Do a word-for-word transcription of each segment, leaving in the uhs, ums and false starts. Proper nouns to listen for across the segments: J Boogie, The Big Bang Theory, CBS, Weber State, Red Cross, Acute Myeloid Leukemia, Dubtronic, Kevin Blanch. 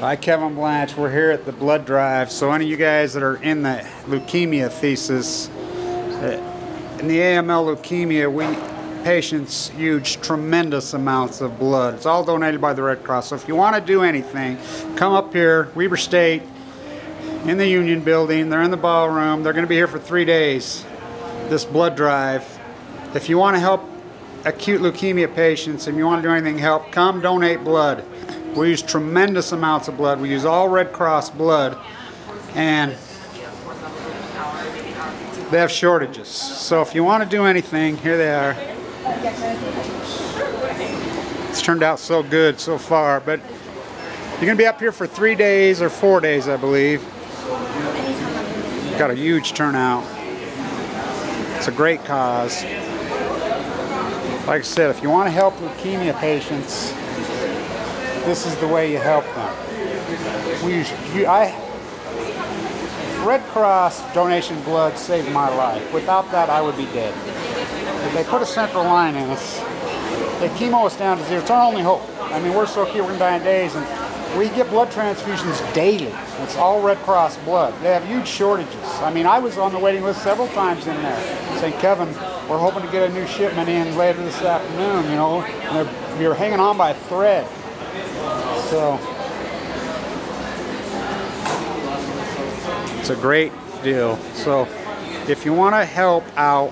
Hi, Kevin Blanch. We're here at the blood drive. So any of you guys that are in the leukemia thesis, uh, in the A M L leukemia, we patients use tremendous amounts of blood. It's all donated by the Red Cross. So if you want to do anything, come up here, Weber State, in the Union Building. They're in the ballroom. They're going to be here for three days, this blood drive. If you want to help acute leukemia patients and you want to do anything to help, come donate blood. We use tremendous amounts of blood. We use all Red Cross blood, and they have shortages. So if you want to do anything, here they are. It's turned out so good so far, but you're going to be up here for three days or four days, I believe. Got a huge turnout. It's a great cause. Like I said, if you want to help leukemia patients, this is the way you help them. We use, you, I, Red Cross donation blood saved my life. Without that, I would be dead. If they put a central line in us, they chemo us down to zero. It's our only hope. I mean, we're so acute, we're going to die in days. And we get blood transfusions daily. It's all Red Cross blood. They have huge shortages. I mean, I was on the waiting list several times in there saying, Kevin, we're hoping to get a new shipment in later this afternoon, you know. And you're hanging on by a thread. So it's a great deal. So if you want to help out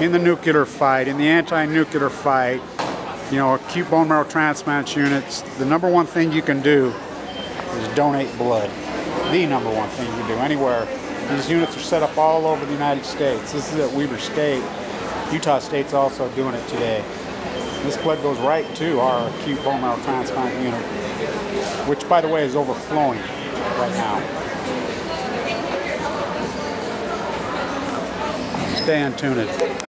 in the nuclear fight, in the anti-nuclear fight, you know, acute bone marrow transplant units, the number one thing you can do is donate blood. The number one thing you can do anywhere. These units are set up all over the United States. This is at Weber State. Utah State's also doing it today. This blood goes right to our acute bone marrow transplant unit, which, by the way, is overflowing right now. Stay untuned.